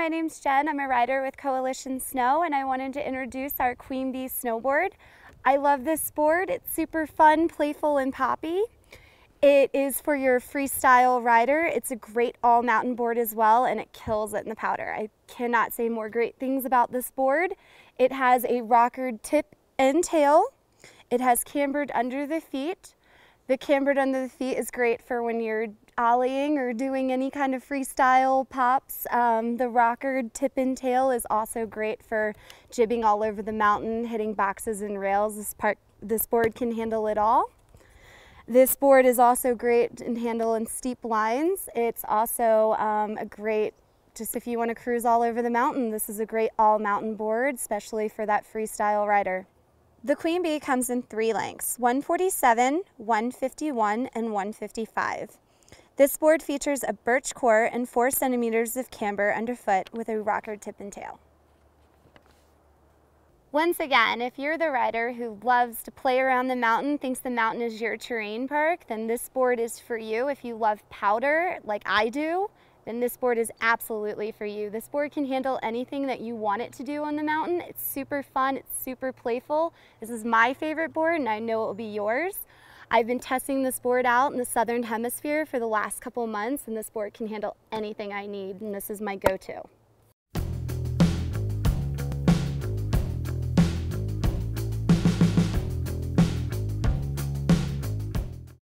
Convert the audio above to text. my name's Jen. I'm a rider with Coalition Snow, and I wanted to introduce our Queen Bee Snowboard. I love this board. It's super fun, playful, and poppy. It is for your freestyle rider. It's a great all-mountain board as well, and it kills it in the powder. I cannot say more great things about this board. It has a rockered tip and tail. It has cambered under the feet. The cambered under the feet is great for when you're ollieing or doing any kind of freestyle pops. The rockered tip and tail is also great for jibbing all over the mountain, hitting boxes and rails. This board can handle it all. This board is also great to handle in steep lines. It's also just if you want to cruise all over the mountain, this is a great all-mountain board, especially for that freestyle rider. The Queen Bee comes in three lengths, 147, 151, and 155. This board features a birch core and 4 centimeters of camber underfoot with a rockered tip and tail. Once again, if you're the rider who loves to play around the mountain, thinks the mountain is your terrain park, then this board is for you. If you love powder, like I do, then this board is absolutely for you. This board can handle anything that you want it to do on the mountain. It's super fun, it's super playful. This is my favorite board, and I know it will be yours. I've been testing this board out in the Southern Hemisphere for the last couple months, and this board can handle anything I need, and this is my go-to.